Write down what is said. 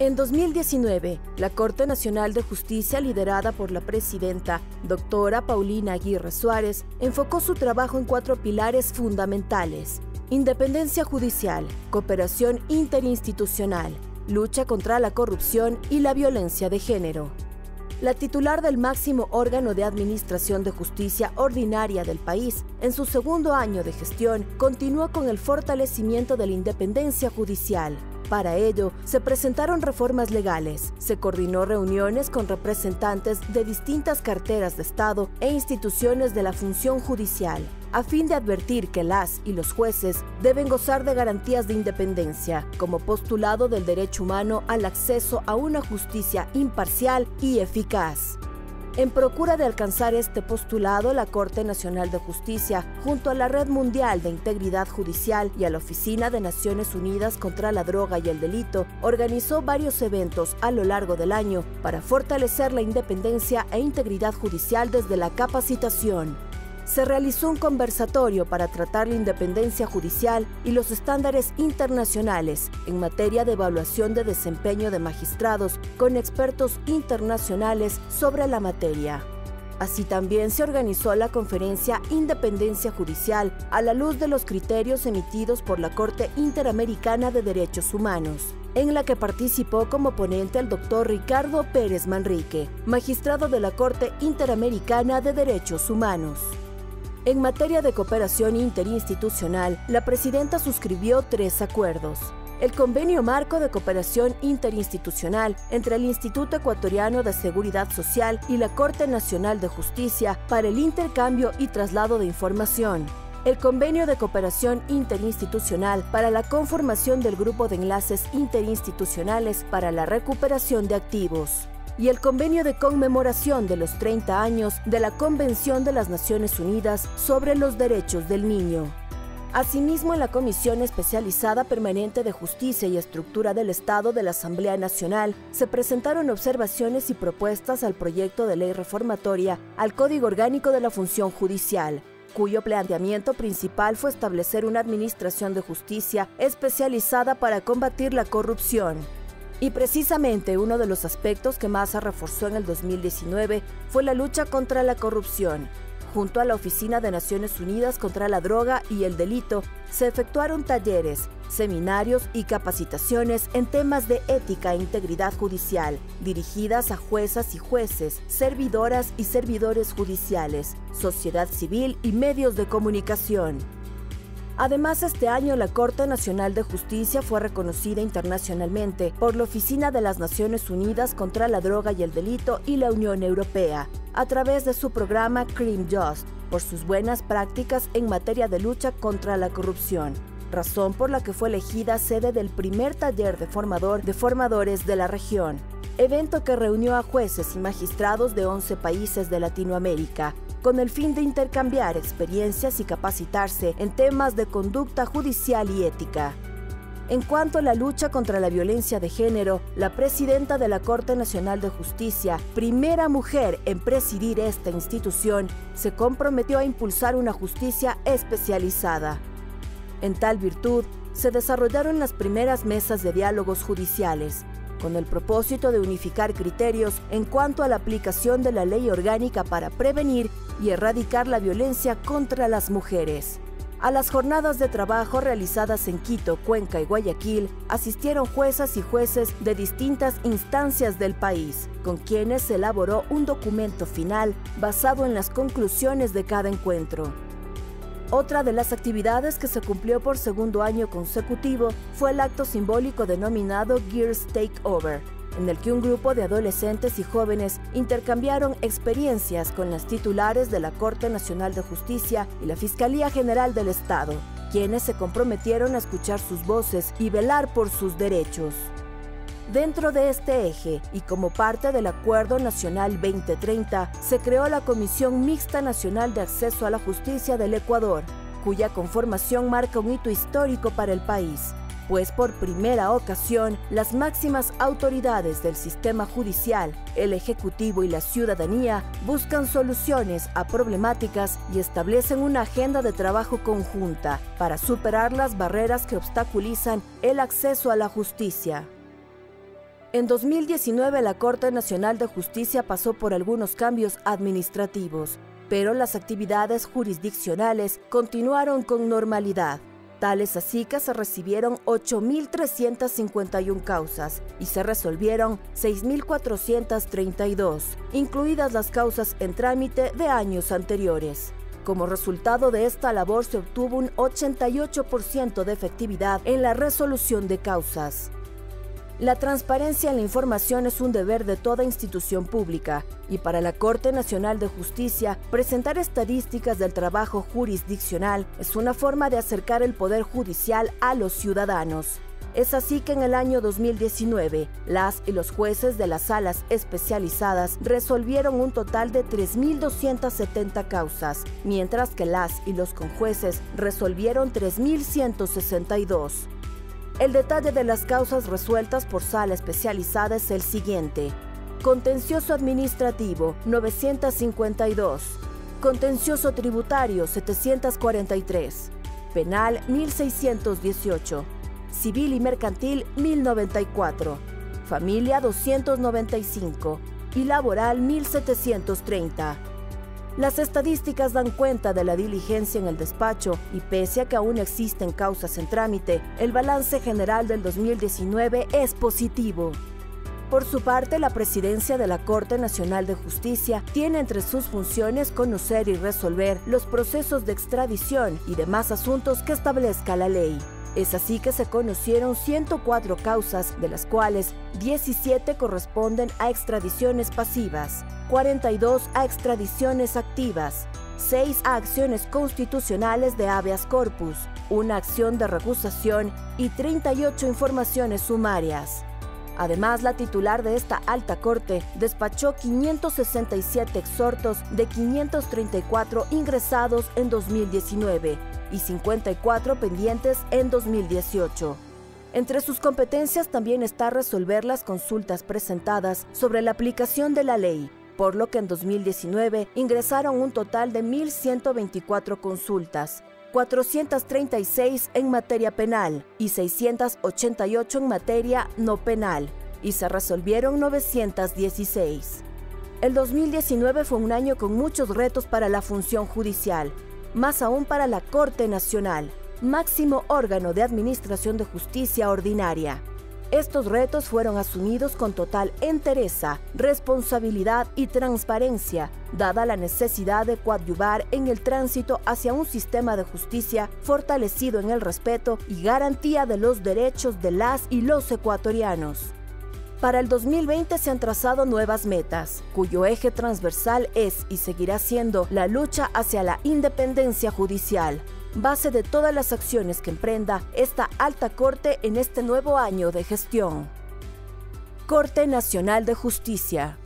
En 2019, la Corte Nacional de Justicia, liderada por la presidenta, doctora Paulina Aguirre Suárez, enfocó su trabajo en 4 pilares fundamentales: independencia judicial, cooperación interinstitucional, lucha contra la corrupción y la violencia de género. La titular del máximo órgano de administración de justicia ordinaria del país, en su segundo año de gestión, continúa con el fortalecimiento de la independencia judicial. Para ello, se presentaron reformas legales, se coordinó reuniones con representantes de distintas carteras de Estado e instituciones de la función judicial, a fin de advertir que las y los jueces deben gozar de garantías de independencia, como postulado del derecho humano al acceso a una justicia imparcial y eficaz. En procura de alcanzar este postulado, la Corte Nacional de Justicia, junto a la Red Mundial de Integridad Judicial y a la Oficina de Naciones Unidas contra la Droga y el Delito, organizó varios eventos a lo largo del año para fortalecer la independencia e integridad judicial desde la capacitación. Se realizó un conversatorio para tratar la independencia judicial y los estándares internacionales en materia de evaluación de desempeño de magistrados con expertos internacionales sobre la materia. Así también se organizó la conferencia Independencia Judicial a la luz de los criterios emitidos por la Corte Interamericana de Derechos Humanos, en la que participó como ponente el doctor Ricardo Pérez Manrique, magistrado de la Corte Interamericana de Derechos Humanos. En materia de cooperación interinstitucional, la presidenta suscribió 3 acuerdos: el Convenio Marco de Cooperación Interinstitucional entre el Instituto Ecuatoriano de Seguridad Social y la Corte Nacional de Justicia para el intercambio y traslado de información, el Convenio de Cooperación Interinstitucional para la conformación del Grupo de Enlaces Interinstitucionales para la Recuperación de Activos, y el Convenio de Conmemoración de los 30 años de la Convención de las Naciones Unidas sobre los Derechos del Niño. Asimismo, en la Comisión Especializada Permanente de Justicia y Estructura del Estado de la Asamblea Nacional se presentaron observaciones y propuestas al proyecto de ley reformatoria al Código Orgánico de la Función Judicial, cuyo planteamiento principal fue establecer una administración de justicia especializada para combatir la corrupción. Y precisamente uno de los aspectos que más se reforzó en el 2019 fue la lucha contra la corrupción. Junto a la Oficina de Naciones Unidas contra la Droga y el Delito, se efectuaron talleres, seminarios y capacitaciones en temas de ética e integridad judicial, dirigidas a juezas y jueces, servidoras y servidores judiciales, sociedad civil y medios de comunicación. Además, este año la Corte Nacional de Justicia fue reconocida internacionalmente por la Oficina de las Naciones Unidas contra la Droga y el Delito y la Unión Europea, a través de su programa CRIMJUST, por sus buenas prácticas en materia de lucha contra la corrupción, razón por la que fue elegida sede del primer taller de formadores de la región, evento que reunió a jueces y magistrados de 11 países de Latinoamérica, con el fin de intercambiar experiencias y capacitarse en temas de conducta judicial y ética. En cuanto a la lucha contra la violencia de género, la presidenta de la Corte Nacional de Justicia, primera mujer en presidir esta institución, se comprometió a impulsar una justicia especializada. En tal virtud, se desarrollaron las primeras mesas de diálogos judiciales, con el propósito de unificar criterios en cuanto a la aplicación de la Ley Orgánica para prevenir y erradicar la violencia contra las mujeres. A las jornadas de trabajo realizadas en Quito, Cuenca y Guayaquil asistieron juezas y jueces de distintas instancias del país, con quienes se elaboró un documento final basado en las conclusiones de cada encuentro. Otra de las actividades que se cumplió por segundo año consecutivo fue el acto simbólico denominado Gears Takeover, en el que un grupo de adolescentes y jóvenes intercambiaron experiencias con las titulares de la Corte Nacional de Justicia y la Fiscalía General del Estado, quienes se comprometieron a escuchar sus voces y velar por sus derechos. Dentro de este eje y como parte del Acuerdo Nacional 2030, se creó la Comisión Mixta Nacional de Acceso a la Justicia del Ecuador, cuya conformación marca un hito histórico para el país, pues por primera ocasión las máximas autoridades del sistema judicial, el Ejecutivo y la ciudadanía buscan soluciones a problemáticas y establecen una agenda de trabajo conjunta para superar las barreras que obstaculizan el acceso a la justicia. En 2019, la Corte Nacional de Justicia pasó por algunos cambios administrativos, pero las actividades jurisdiccionales continuaron con normalidad. Tal es así que se recibieron 8.351 causas y se resolvieron 6.432, incluidas las causas en trámite de años anteriores. Como resultado de esta labor se obtuvo un 88% de efectividad en la resolución de causas. La transparencia en la información es un deber de toda institución pública y para la Corte Nacional de Justicia, presentar estadísticas del trabajo jurisdiccional es una forma de acercar el poder judicial a los ciudadanos. Es así que en el año 2019, las y los jueces de las salas especializadas resolvieron un total de 3.270 causas, mientras que las y los conjueces resolvieron 3.162. El detalle de las causas resueltas por sala especializada es el siguiente. Contencioso administrativo, 952. Contencioso tributario, 743. Penal, 1618. Civil y mercantil, 1094. Familia, 295. Y laboral, 1730. Las estadísticas dan cuenta de la diligencia en el despacho y pese a que aún existen causas en trámite, el balance general del 2019 es positivo. Por su parte, la presidencia de la Corte Nacional de Justicia tiene entre sus funciones conocer y resolver los procesos de extradición y demás asuntos que establezca la ley. Es así que se conocieron 104 causas, de las cuales 17 corresponden a extradiciones pasivas, 42 a extradiciones activas, 6 a acciones constitucionales de habeas corpus, una acción de recusación y 38 informaciones sumarias. Además, la titular de esta alta corte despachó 567 exhortos de 534 ingresados en 2019 y 54 pendientes en 2018. Entre sus competencias también está resolver las consultas presentadas sobre la aplicación de la ley, por lo que en 2019 ingresaron un total de 1.124 consultas, 436 en materia penal y 688 en materia no penal, y se resolvieron 916. El 2019 fue un año con muchos retos para la función judicial, más aún para la Corte Nacional, máximo órgano de administración de justicia ordinaria. Estos retos fueron asumidos con total entereza, responsabilidad y transparencia, dada la necesidad de coadyuvar en el tránsito hacia un sistema de justicia fortalecido en el respeto y garantía de los derechos de las y los ecuatorianos. Para el 2020 se han trazado nuevas metas, cuyo eje transversal es y seguirá siendo la lucha hacia la independencia judicial, base de todas las acciones que emprenda esta alta corte en este nuevo año de gestión. Corte Nacional de Justicia.